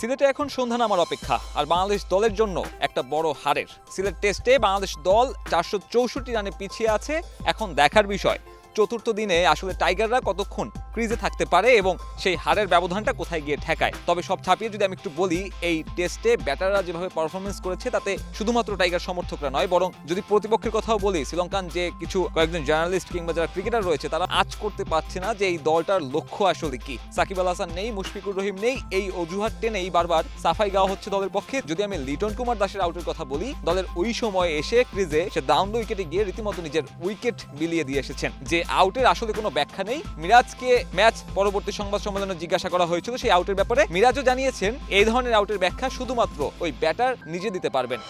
সিলেটে এখন সন্ধ্যা নামার অপেক্ষা আর বাংলাদেশ দলের জন্য একটা বড় হারের। সিলেট টেস্টে বাংলাদেশ দল ৪৬৪ রানে পিছিয়ে আছে। এখন দেখার বিষয় চতুর্থ দিনে আসলে টাইগাররা কতক্ষণ ক্রিজে থাকতে পারে এবং সেই হারের ব্যবধানটা কোথায় গিয়ে ঠেকায়। তবে সব ছাপিয়ে যদি আমি একটু বলি, এই টেস্টে ব্যাটাররা যেভাবে পারফরমেন্স করেছে তাতে শুধুমাত্র টাইগার সমর্থকরা নয়, বরং যদি প্রতিপক্ষের কথাও বলি, শ্রীলঙ্কান যে কিছু কয়েকজন জার্নালিস্ট কিংবা যারা ক্রিকেটার রয়েছে তারা আজ করতে পারছে না যে এই দলটার লক্ষ্য আসলে কি। সাকিব আল হাসান নেই, মুশফিকুর রহিম নেই, এই অজুহাত টেনেই বারবার সাফাই গাওয়া হচ্ছে দলের পক্ষে। যদি আমি লিটন কুমার দাসের আউটের কথা বলি, দলের ওই সময় এসে ক্রিজে সে ডাউন দ্য উইকেটে গিয়ে রীতিমতো নিজের উইকেট বিলিয়ে দিয়ে এসেছেন। যে আউটের আসলে কোনো ব্যাখ্যা নেই। মিরাজকে ম্যাচ পরবর্তী সংবাদ সম্মেলনে জিজ্ঞাসা করা হয়েছিল সেই আউটের ব্যাপারে, মিরাজও জানিয়েছেন এই ধরনের আউটের ব্যাখ্যা শুধুমাত্র ওই ব্যাটার নিজে দিতে পারবেন।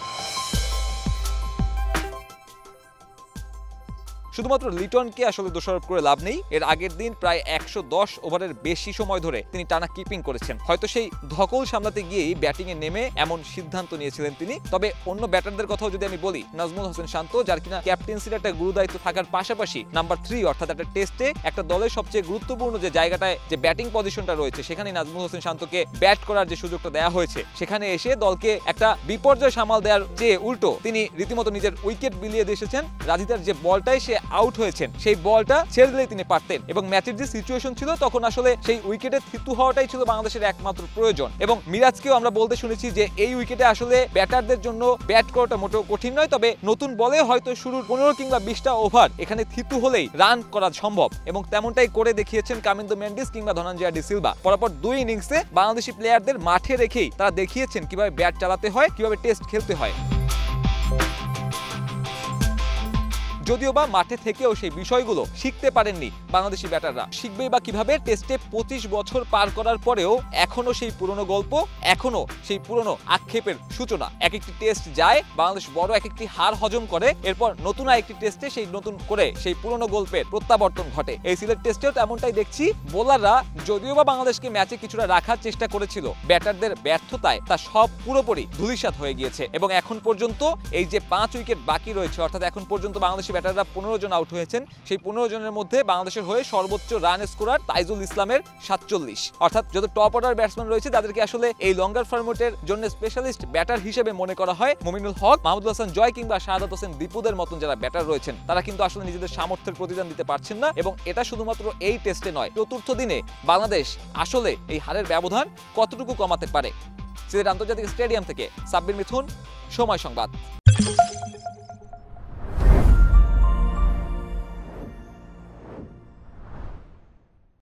শুধুমাত্র লিটনকে আসলে দোষারোপ করে লাভ নেই। এর আগের দিন প্রায় ১১০ ওভারের বেশি সময় ধরে তিনি টানা কিপিং করেছেন, হয়তো সেই ধকল সামলাতে গিয়েই ব্যাটিংয়ে নেমে এমন সিদ্ধান্ত নিয়েছিলেন তিনি। তবে অন্য ব্যাটারদের কথাও যদি আমি বলি, নাজমুল হোসেন শান্ত, যার কিনা ক্যাপ্টেন্সির একটা গুরুদায়িত্ব থাকার পাশাপাশি নাম্বার ৩ অর্থাৎ একটা টেস্টে একটা দলের সবচেয়ে গুরুত্বপূর্ণ যে জায়গাটায় যে ব্যাটিং পজিশনটা রয়েছে সেখানে নাজমুল হোসেন শান্তকে ব্যাট করার যে সুযোগটা দেওয়া হয়েছে সেখানে এসে দলকে একটা বিপর্যয় সামাল দেওয়ার যে উল্টো তিনি রীতিমতো নিজের উইকেট বিলিয়ে দিয়ে এসেছেন। রাজিদার যে বলটাই সে আউট হয়েছেন সেই বলটা ছেড়ে দিলেই তিনি পারতেন এবং ম্যাচের যে সিচুয়েশন ছিল তখন আসলে সেই উইকেটে থিতু হওয়াটাই ছিল বাংলাদেশের একমাত্র প্রয়োজন। এবং মিরাজকেও আমরা বলতে শুনেছি যে এই উইকেটে আসলে ব্যাটারদের জন্য ব্যাট করাটা মোটেও কঠিন নয়, তবে নতুন বলে হয়তো শুরুর 15 কিংবা 20টা ওভার এখানে থিতু হলেই রান করা সম্ভব এবং তেমনটাই করে দেখিয়েছেন কামিন্দো মেন্ডিস কিংবা ধনঞ্জয় ডি সিলভা। পরপর 2 ইনিংসে বাংলাদেশি প্লেয়ারদের মাঠে রেখেই তারা দেখিয়েছেন কিভাবে ব্যাট চালাতে হয়, কিভাবে টেস্ট খেলতে হয়। যদিও বা মাঠে থেকেও সেই বিষয়গুলো শিখতে পারেননি বাংলাদেশি ব্যাটাররা। শিখবেই বা কিভাবে? টেস্টে ২৫ বছর পার করার পরেও এখনো সেই পুরনো গল্প, এখনো সেই পুরনো আক্ষেপের সূচনা। এক একটি টেস্ট যায়, বাংলাদেশ বড় এক একটি হার হজম করে, এরপর নতুন আরেকটি টেস্টে সেই নতুন করে সেই পুরনো গল্পের প্রত্যাবর্তন ঘটে। এই সিলেট টেস্টেও তেমনটাই দেখছি। বোলাররা যদিও বা বাংলাদেশকে ম্যাচে কিছুটা রাখার চেষ্টা করেছিল, ব্যাটারদের ব্যর্থতায় তা সব পুরোপুরি ধূলিসাৎ হয়ে গিয়েছে। এবং এখন পর্যন্ত এই যে 5 উইকেট বাকি রয়েছে, অর্থাৎ এখন পর্যন্ত বাংলাদেশি ব্যাটাররা 15 জন আউট হয়েছেন, সেই 15 জনের মধ্যে বাংলাদেশের হয়ে সর্বোচ্চ রান স্কোরার তাইজুল ইসলামের 47। অর্থাৎ যত টপ অর্ডার ব্যাটসম্যান রয়েছে তাদেরকে আসলে এই লঙ্গার ফরম্যাটের জন্য স্পেশালিস্ট ব্যাটার হিসেবে মনে করা হয়। মোমিনুল হক, মাহমুদ হাসান জয় কিংবা শাহাদাত হোসেন দীপুদের মতন যারা ব্যাটার রয়েছেন তারা কিন্তু আসলে নিজেদের সামর্থ্যের প্রতিদান দিতে পারছেন না। এবং এটা শুধুমাত্র এই টেস্টে নয়, চতুর্থ দিনে বাংলাদেশ আসলে এই হারের ব্যবধান কতটুকু কমাতে পারে। সিলেট আন্তর্জাতিক স্টেডিয়াম থেকে সাব্বির মিথুন, সময় সংবাদ।